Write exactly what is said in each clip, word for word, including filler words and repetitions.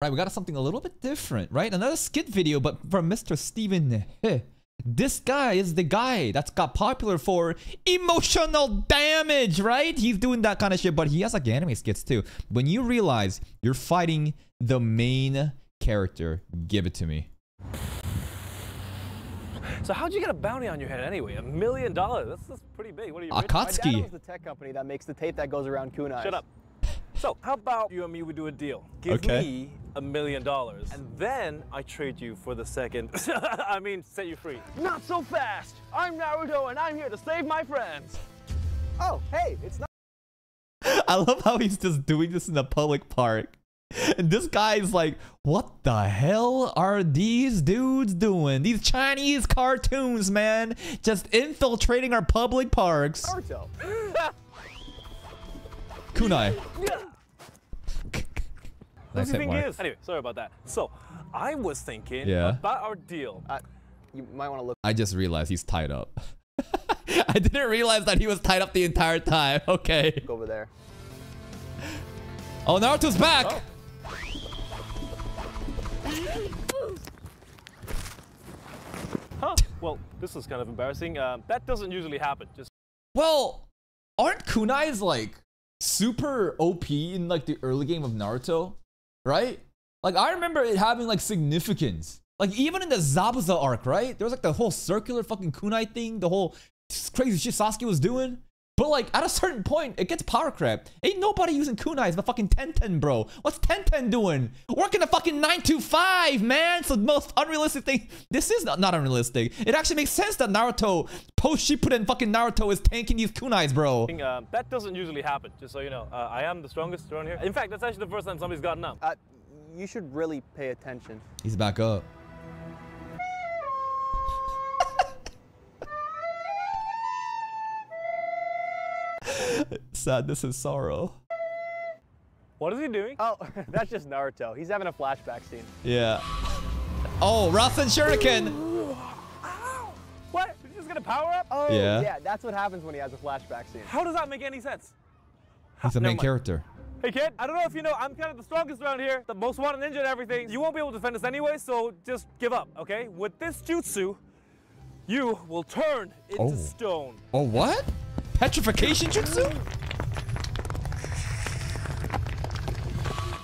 Right, we got something a little bit different, right? Another skit video, but from Mister Steven. This guy is the guy that's got popular for emotional damage, right? He's doing that kind of shit, but he has like anime skits too. When you realize you're fighting the main character, give it to me. So how'd you get a bounty on your head anyway? A million dollars? That's, that's pretty big. What are you, rich? Akatsuki. My dad owns the tech company that makes the tape that goes around kunai. Shut up. So how about you and me, we do a deal? Give okay. me a million dollars, and then I trade you for the second, I mean, set you free. Not so fast! I'm Naruto, and I'm here to save my friends. Oh, hey, it's not- I love how he's just doing this in a public park. And this guy's like, what the hell are these dudes doing? These Chinese cartoons, man, just infiltrating our public parks. Naruto. Kunai. That's the thing is. Anyway, sorry about that. So, I was thinking yeah. about our deal. Uh, you might want to look. I just realized he's tied up. I didn't realize that he was tied up the entire time. Okay. Over there. Oh, Naruto's back. Oh. Huh. Well, this is kind of embarrassing. Um, that doesn't usually happen. Just. Well, aren't kunais like super O P in like the early game of Naruto, right? Like I remember it having like significance. Like even in the Zabuza arc, right? There was like the whole circular fucking kunai thing, the whole crazy shit Sasuke was doing. But like at a certain point, it gets power crap. Ain't nobody using kunais but fucking Tenten, bro. What's Tenten doing? Working a fucking nine to five, man. It's the most unrealistic thing. This is not, not unrealistic. It actually makes sense that Naruto, post Shippuden fucking Naruto is tanking these kunais, bro. Uh, that doesn't usually happen, just so you know. Uh, I am the strongest around here. In fact, that's actually the first time somebody's gotten up. Uh, you should really pay attention. He's back up. Sadness and sorrow. What is he doing? Oh, that's just Naruto. He's having a flashback scene. Yeah. Oh, Rasen Shuriken. Ooh. Ow. What? He's just gonna power up? Oh, yeah. yeah. That's what happens when he has a flashback scene. How does that make any sense? He's the main no, character. Hey, kid. I don't know if you know, I'm kind of the strongest around here, the most wanted ninja and everything. You won't be able to defend us anyway, so just give up, okay? With this jutsu, you will turn into oh. stone. Oh, what? Petrification jutsu?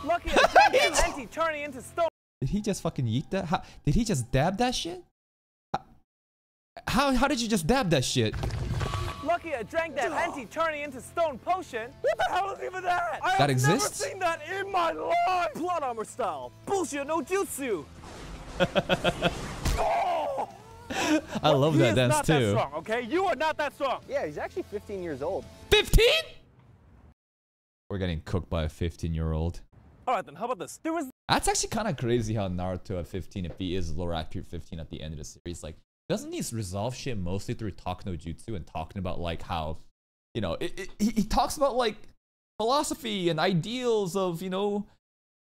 Lucky it's empty, turning into stone. Did he just fucking yeet that? How, did he just dab that shit? How how did you just dab that shit? Lucky I drank that anti turning into stone potion. What the hell is even that? I that exists? I've never seen that in my life. Blood armor style. Bullshit no jutsu. oh! I well, love that dance too. He is not that strong, okay? You are not that strong. Yeah, he's actually fifteen years old. fifteen? We're getting cooked by a fifteen-year-old. All right, then. How about this? There was. That's actually kind of crazy how Naruto at fifteen, if he is lower accurate fifteen at the end of the series, like doesn't he resolve shit mostly through talking no jutsu and talking about like how, you know, it, it, he, he talks about like philosophy and ideals of you know.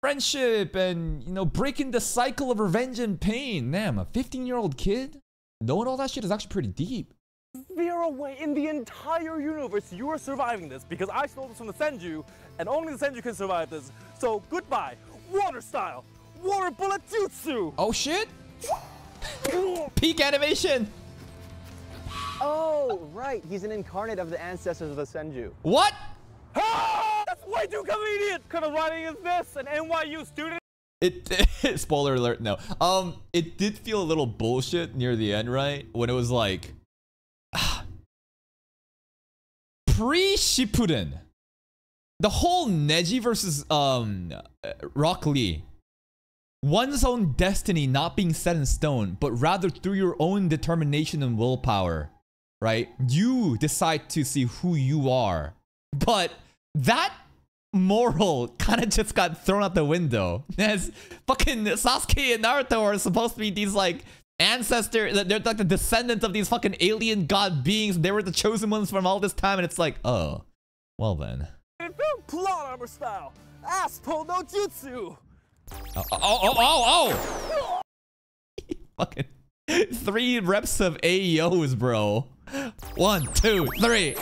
Friendship and, you know, breaking the cycle of revenge and pain. Damn, a fifteen-year-old kid knowing all that shit is actually pretty deep. Zero way in the entire universe you are surviving this because I stole this from the Senju and only the Senju can survive this. So goodbye, water style, water bullet jutsu. Oh shit! Peak animation. Oh right, he's an incarnate of the ancestors of the Senju. What? That's way too convenient! What kind of writing is this? An N Y U student? It, it spoiler alert, no. Um, it did feel a little bullshit near the end, right? When it was like ah, pre-Shippuden, the whole Neji versus um Rock Lee, one's own destiny not being set in stone, but rather through your own determination and willpower, right? You decide to see who you are. But that moral kind of just got thrown out the window. As fucking Sasuke and Naruto are supposed to be these like ancestors, they're like the descendants of these fucking alien god beings. They were the chosen ones from all this time, and it's like, oh, well then. Plot armor style, ass pull no jutsu. Oh oh oh oh! oh. Fucking three reps of A E Os, bro. One, two, three.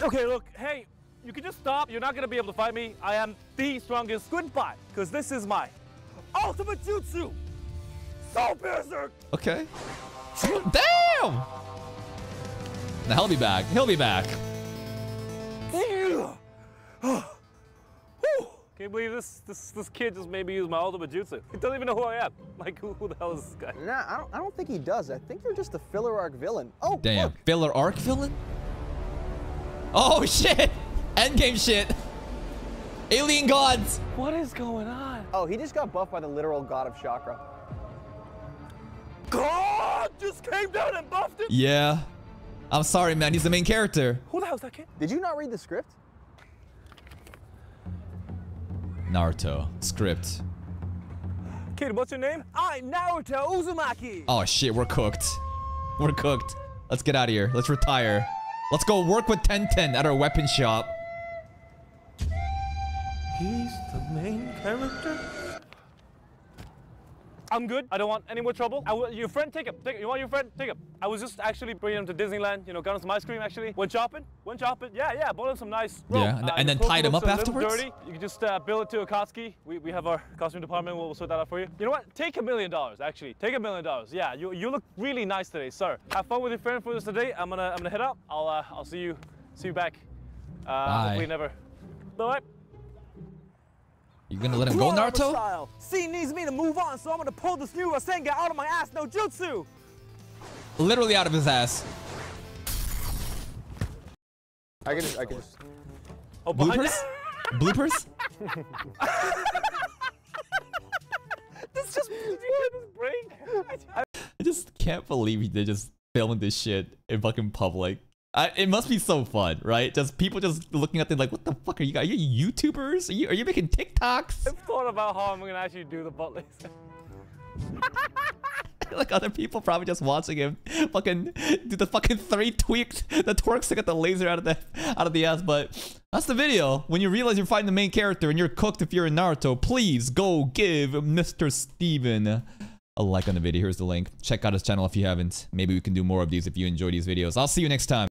Okay, look, hey, You can just stop. You're not going to be able to fight me. I am the strongest. Goodbye. Because this is my ultimate jutsu. Soul Berserk. Okay. Damn. Now he'll be back. He'll be back. Can you believe this? This this kid just made me use my ultimate jutsu. He doesn't even know who I am. Like, who, who the hell is this guy? Nah, I don't, I don't think he does. I think you're just a filler arc villain. Oh, damn. Look. Filler arc villain? Oh, shit. Endgame shit. Alien gods. What is going on? Oh, he just got buffed by the literal god of chakra. God just came down and buffed him? Yeah. I'm sorry, man. He's the main character. Who the hell is that kid? Did you not read the script? Naruto. Script. Kid, what's your name? I'm Naruto Uzumaki. Oh, shit. We're cooked. We're cooked. Let's get out of here. Let's retire. Let's go work with Tenten at our weapon shop. He's the main character? I'm good. I don't want any more trouble. I w your friend, take him. Take him. You want your friend? Take him. I was just actually bringing him to Disneyland. You know, got him some ice cream, actually. Went shopping. Went shopping. Yeah, yeah. Bought him some nice rope. Yeah, and, uh, and then tied him up afterwards? Dirty. You can just uh, bill it to Akatsuki. We, we have our costume department. We'll, we'll sort that out for you. You know what? Take a million dollars, actually. Take a million dollars. Yeah, you, you look really nice today, sir. Have fun with your friend for this today. I'm gonna I'm gonna head out. I'll uh, I'll see you see you back. Uh, hopefully never. All right. You're gonna let him go, Naruto? C needs me to move on, so I'm gonna pull this new Rasengan out of my ass, no jutsu! Literally out of his ass. I can just, I can just... Oh, bloopers? Bloopers? This just... Did you hear this brain? I just can't believe they're just filming this shit in fucking public. I, it must be so fun, right? Just people just looking at them like, what the fuck are you guys? Are you YouTubers? Are you, are you making TikToks? I've thought about how I'm going to actually do the butt laser. Like other people probably just watching him fucking do the fucking three tweaks, the twerks to get the laser out of the, out of the ass. But that's the video. When you realize you're fighting the main character and you're cooked if you're in Naruto, please go give Mister Steven a like on the video. Here's the link. Check out his channel if you haven't. Maybe we can do more of these if you enjoy these videos. I'll see you next time.